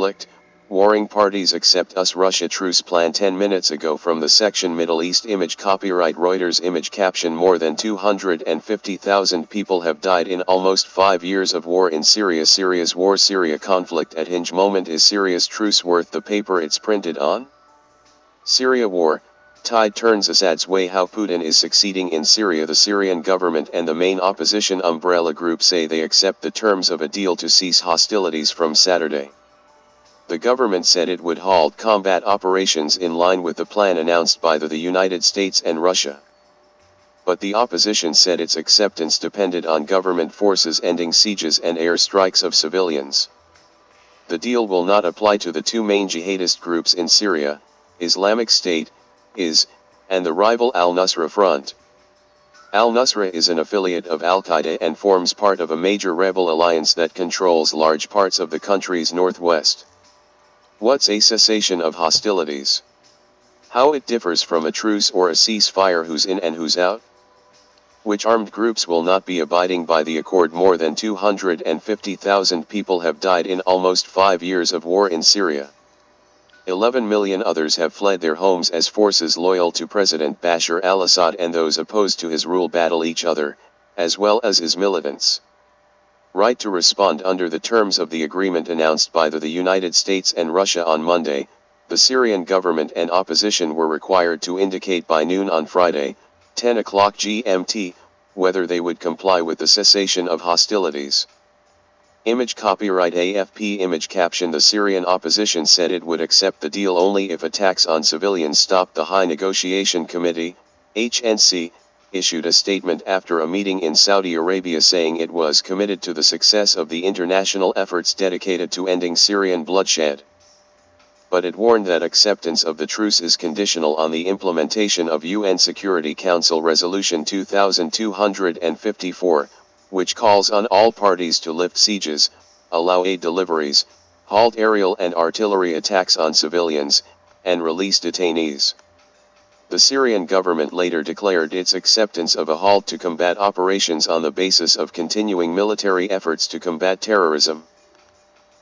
conflict, warring parties accept us Russia truce plan 10 minutes ago from the section Middle East image copyright Reuters image caption more than 250,000 people have died in almost 5 years of war in Syria. Syria's war Syria conflict at hinge moment is Syria's truce worth the paper it's printed on? Syria war, tide turns Assad's way how Putin is succeeding in Syria. The Syrian government and the main opposition umbrella group say they accept the terms of a deal to cease hostilities from Saturday. The government said it would halt combat operations in line with the plan announced by the United States and Russia. But the opposition said its acceptance depended on government forces ending sieges and air strikes of civilians. The deal will not apply to the two main jihadist groups in Syria, Islamic State, IS, and the rival Al-Nusra Front. Al-Nusra is an affiliate of Al-Qaeda and forms part of a major rebel alliance that controls large parts of the country's northwest. What's a cessation of hostilities? How it differs from a truce or a ceasefire, who's in and who's out? Which armed groups will not be abiding by the accord? More than 250,000 people have died in almost 5 years of war in Syria. 11 million others have fled their homes as forces loyal to President Bashar al-Assad and those opposed to his rule battle each other, as well as his militants. Right to respond under the terms of the agreement announced by the United States and Russia on Monday, the Syrian government and opposition were required to indicate by noon on Friday, 10 o'clock GMT, whether they would comply with the cessation of hostilities. Image copyright AFP image caption. The Syrian opposition said it would accept the deal only if attacks on civilians stopped. The High Negotiation Committee, HNC, issued a statement after a meeting in Saudi Arabia saying it was committed to the success of the international efforts dedicated to ending Syrian bloodshed. But it warned that acceptance of the truce is conditional on the implementation of UN Security Council Resolution 2254, which calls on all parties to lift sieges, allow aid deliveries, halt aerial and artillery attacks on civilians, and release detainees. The Syrian government later declared its acceptance of a halt to combat operations on the basis of continuing military efforts to combat terrorism.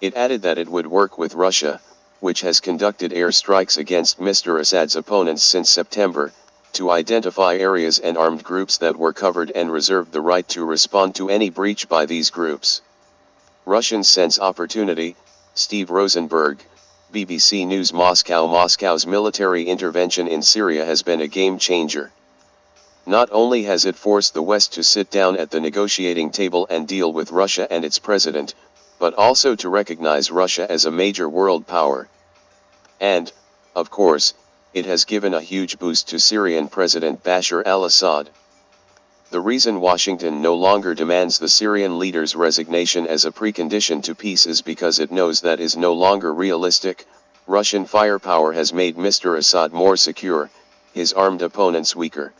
It added that it would work with Russia, which has conducted air strikes against Mr. Assad's opponents since September, to identify areas and armed groups that were covered and reserved the right to respond to any breach by these groups. Russians sense opportunity, Steve Rosenberg, BBC News Moscow. Moscow's military intervention in Syria has been a game-changer. Not only has it forced the West to sit down at the negotiating table and deal with Russia and its president, but also to recognize Russia as a major world power. And, of course, it has given a huge boost to Syrian President Bashar al-Assad. The reason Washington no longer demands the Syrian leader's resignation as a precondition to peace is because it knows that is no longer realistic. Russian firepower has made Mr. Assad more secure, his armed opponents weaker.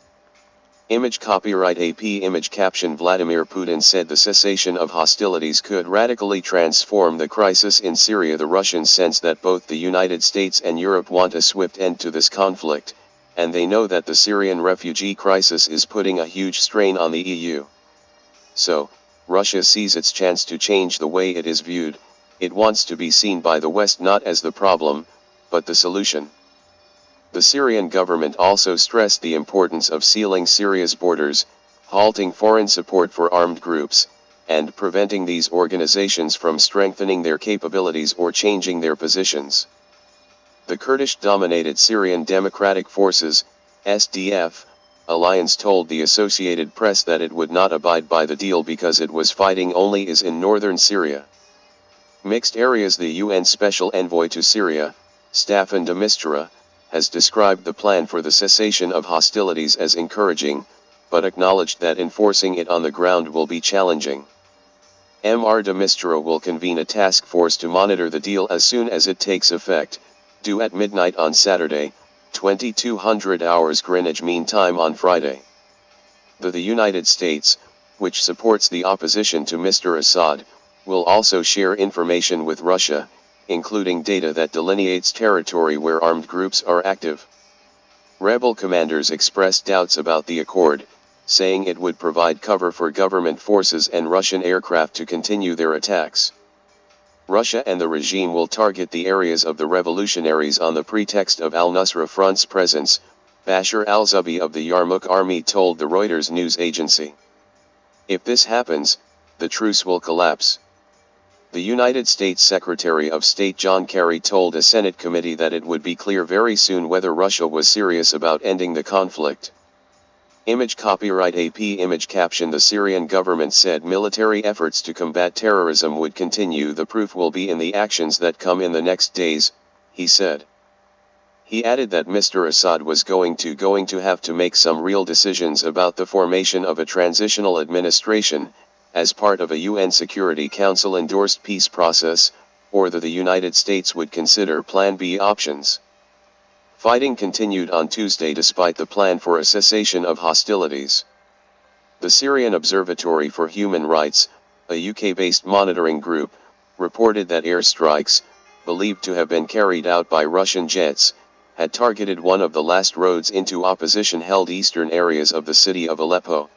Image copyright AP image caption. Vladimir Putin said the cessation of hostilities could radically transform the crisis in Syria. The Russians sense that both the United States and Europe want a swift end to this conflict, and they know that the Syrian refugee crisis is putting a huge strain on the EU. So, Russia sees its chance to change the way it is viewed. It wants to be seen by the West not as the problem, but the solution. The Syrian government also stressed the importance of sealing Syria's borders, halting foreign support for armed groups, and preventing these organizations from strengthening their capabilities or changing their positions. The Kurdish-dominated Syrian Democratic Forces, SDF, alliance told the Associated Press that it would not abide by the deal because it was fighting only IS in northern Syria. Mixed areas. The UN Special Envoy to Syria, Staffan de Mistura, has described the plan for the cessation of hostilities as encouraging, but acknowledged that enforcing it on the ground will be challenging. Mr. de Mistura will convene a task force to monitor the deal as soon as it takes effect, due at midnight on Saturday, 2200 hours Greenwich Mean Time on Friday. The United States, which supports the opposition to Mr. Assad, will also share information with Russia, including data that delineates territory where armed groups are active. Rebel commanders expressed doubts about the accord, saying it would provide cover for government forces and Russian aircraft to continue their attacks. Russia and the regime will target the areas of the revolutionaries on the pretext of Al-Nusra Front's presence, Bashar al-Zubi of the Yarmouk army told the Reuters news agency. If this happens, the truce will collapse. The United States Secretary of State John Kerry told a Senate committee that it would be clear very soon whether Russia was serious about ending the conflict. Image copyright AP image caption. The Syrian government said military efforts to combat terrorism would continue. The proof will be in the actions that come in the next days, he said. He added that Mr. Assad was going to have to make some real decisions about the formation of a transitional administration, as part of a UN Security Council endorsed peace process, or that the United States would consider Plan B options. Fighting continued on Tuesday despite the plan for a cessation of hostilities. The Syrian Observatory for Human Rights, a UK-based monitoring group, reported that airstrikes, believed to have been carried out by Russian jets, had targeted one of the last roads into opposition-held eastern areas of the city of Aleppo.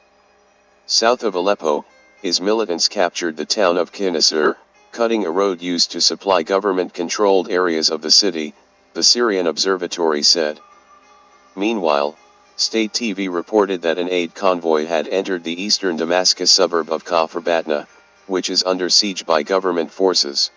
South of Aleppo, his militants captured the town of Qinisir, cutting a road used to supply government-controlled areas of the city, the Syrian Observatory said. Meanwhile, state TV reported that an aid convoy had entered the eastern Damascus suburb of Kafr Batna, which is under siege by government forces.